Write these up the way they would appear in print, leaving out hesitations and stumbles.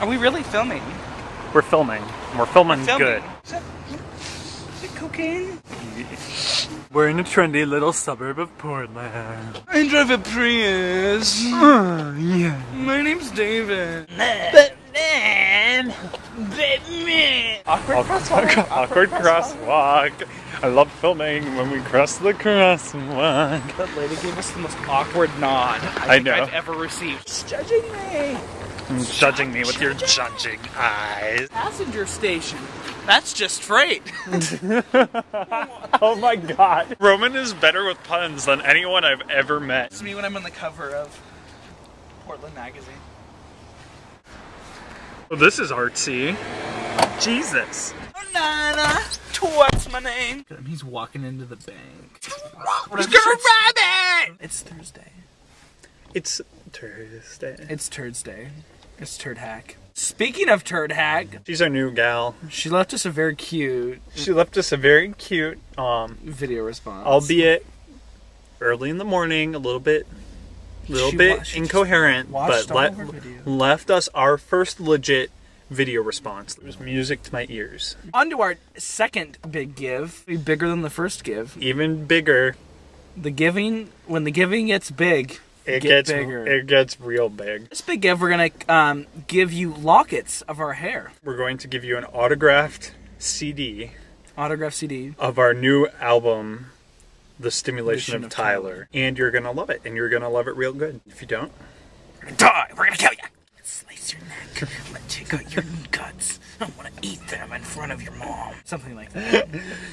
Are we really filming? We're filming. We're filming, good. Is that cocaine? We're in a trendy little suburb of Portland. I drive a Prius. Oh, yeah. My name's David. Batman. Awkward crosswalk. I love filming when we cross the crosswalk. That lady gave us the most awkward nod I think I've ever received. She's judging me. Judging me with your judging eyes. Passenger station. That's just freight. Oh my god. Roman is better with puns than anyone I've ever met. It's me when I'm on the cover of Portland Magazine. Well, this is artsy. Jesus. Banana. What's my name? He's walking into the bank. He's gonna rob it! It's Thursday. It's Thursday. It's Turdsday. It's Turd Hack. Speaking of Turd Hack, she's our new gal. She left us a very cute. She left us a very cute video response, albeit early in the morning, a little bit incoherent, but left us our first legit video response. It was music to my ears. On to our second big give, bigger than the first give. Even bigger. The giving, when the giving gets big. It gets real big. This big give, we're going to give you lockets of our hair. We're going to give you an autographed CD. Autographed CD. Of our new album, The Stimulation of Tyler. And you're going to love it. And you're going to love it real good. If you don't, we're going to die. We're going to kill you. Slice your neck. Let's take out your guts. I want to eat them in front of your mom. Something like that.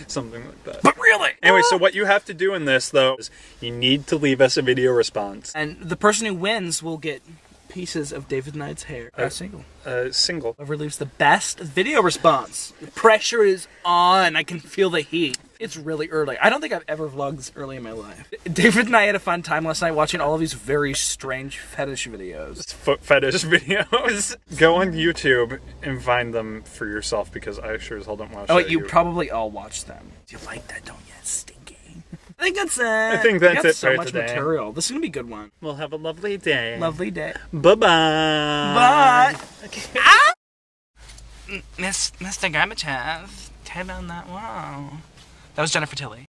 Something like that. But really! Anyway, so what you have to do in this, though, is you need to leave us a video response. And the person who wins will get pieces of David Knight's hair. A single. Whoever leaves the best video response. The pressure is on. I can feel the heat. It's really early. I don't think I've ever vlogged this early in my life. David and I had a fun time last night watching all of these very strange fetish videos. Foot fetish videos. Go on YouTube and find them for yourself because I sure as hell don't watch them. Oh, you probably all watch them. Do you like that, don't you? It's stinky. I think that's it. I think that's it for today. We got so much material. This is going to be a good one. We'll have a lovely day. Lovely day. Bye-bye. Bye. Okay. Ah! Mr. Garbage House, tear down that wall. That was Jennifer Tilly.